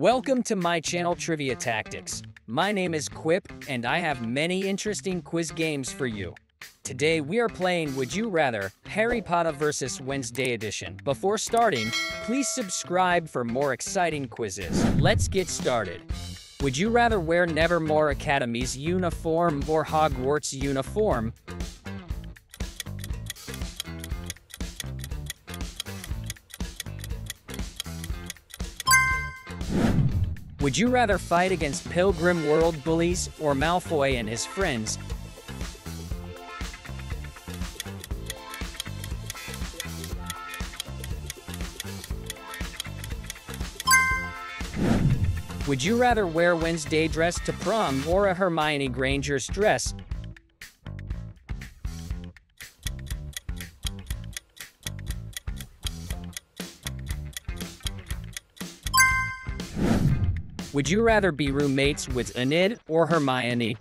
Welcome to my channel Trivia Tactics. My name is Quip, and I have many interesting quiz games for you. Today we are playing Would You Rather, Harry Potter vs. Wednesday edition. Before starting, please subscribe for more exciting quizzes. Let's get started. Would you rather wear Nevermore Academy's uniform or Hogwarts uniform? Would you rather fight against Pilgrim World bullies or Malfoy and his friends? Would you rather wear Wednesday dress to prom or a Hermione Granger's dress? Would you rather be roommates with Enid or Hermione?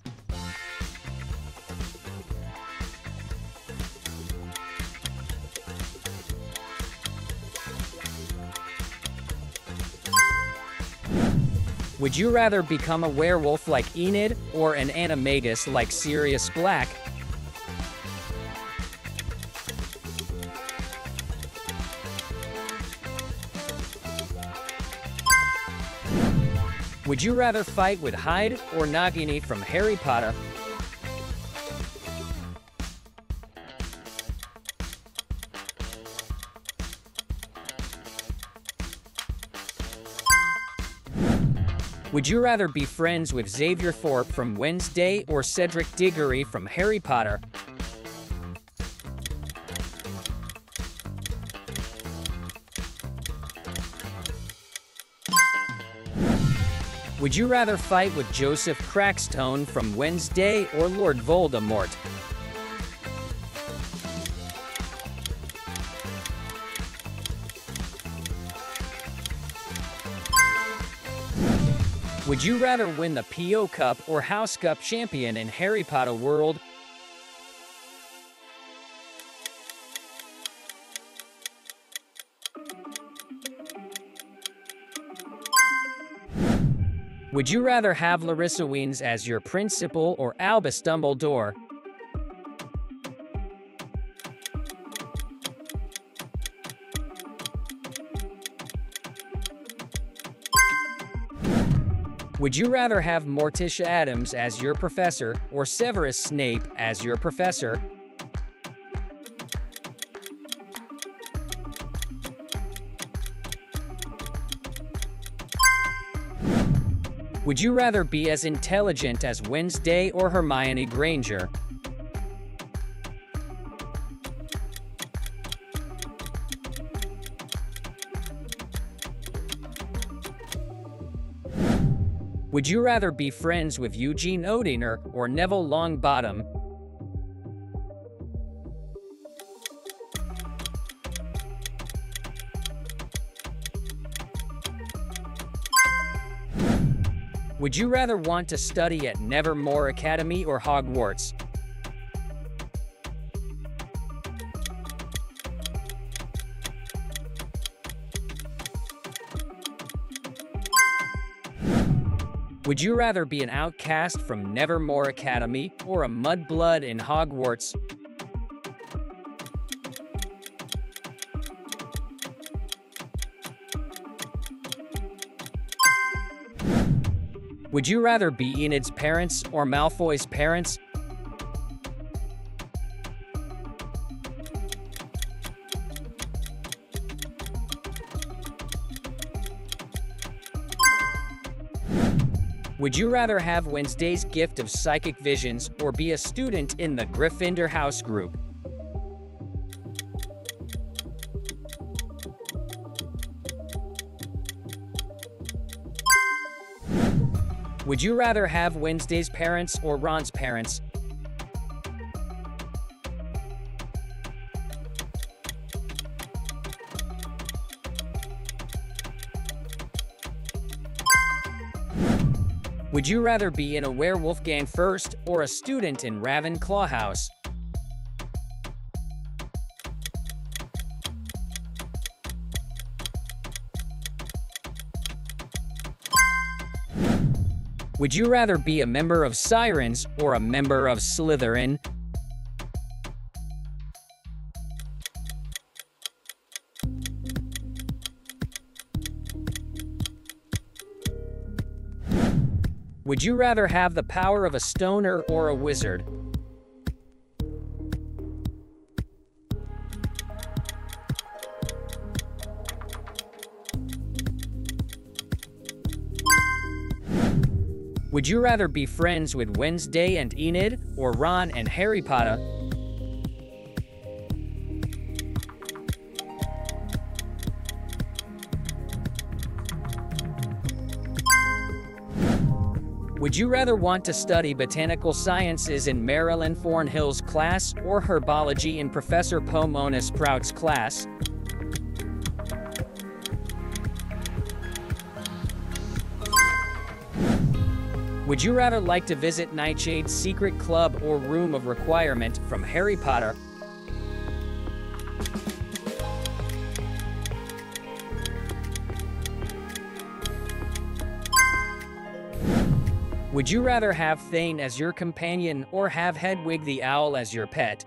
Would you rather become a werewolf like Enid or an animagus like Sirius Black? Would you rather fight with Hyde or Nagini from Harry Potter? Would you rather be friends with Xavier Thorpe from Wednesday or Cedric Diggory from Harry Potter? Would you rather fight with Joseph Crackstone from Wednesday or Lord Voldemort? Would you rather win the PO Cup or House Cup champion in Harry Potter World? Would you rather have Larissa Weens as your principal or Albus Dumbledore? Would you rather have Morticia Addams as your professor or Severus Snape as your professor? Would you rather be as intelligent as Wednesday or Hermione Granger? Would you rather be friends with Eugene Ortega or Neville Longbottom? Would you rather want to study at Nevermore Academy or Hogwarts? Would you rather be an outcast from Nevermore Academy or a mudblood in Hogwarts? Would you rather be Enid's parents or Malfoy's parents? Would you rather have Wednesday's gift of psychic visions or be a student in the Gryffindor house group? Would you rather have Wednesday's parents or Ron's parents? Would you rather be in a werewolf gang first or a student in Ravenclaw house? Would you rather be a member of Sirens or a member of Slytherin? Would you rather have the power of a stoner or a wizard? Would you rather be friends with Wednesday and Enid, or Ron and Harry Potter? Would you rather want to study botanical sciences in Marilyn Thornhill's class or herbology in Professor Pomona Sprout's class? Would you rather like to visit Nightshade's secret club or room of requirement from Harry Potter? Would you rather have Thane as your companion or have Hedwig the Owl as your pet?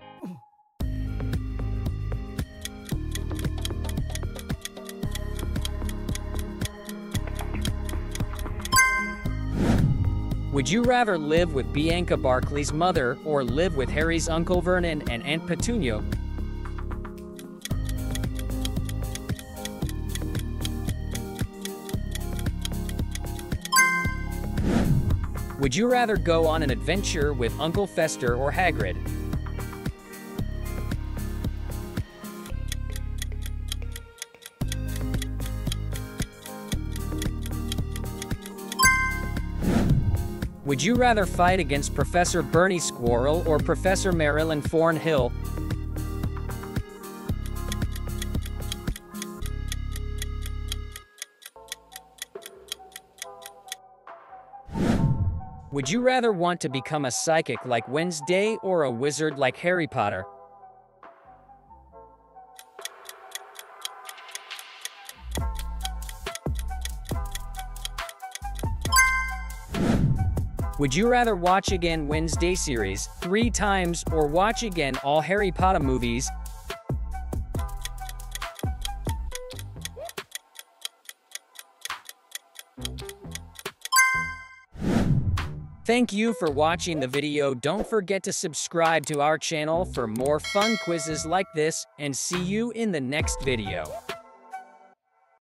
Would you rather live with Bianca Barkley's mother or live with Harry's Uncle Vernon and Aunt Petunia? Would you rather go on an adventure with Uncle Fester or Hagrid? Would you rather fight against Professor Bernie Squirrel or Professor Marilyn Thornhill? Would you rather want to become a psychic like Wednesday or a wizard like Harry Potter? Would you rather watch again Wednesday series 3 times or watch again all Harry Potter movies? Thank you for watching the video. Don't forget to subscribe to our channel for more fun quizzes like this, and see you in the next video.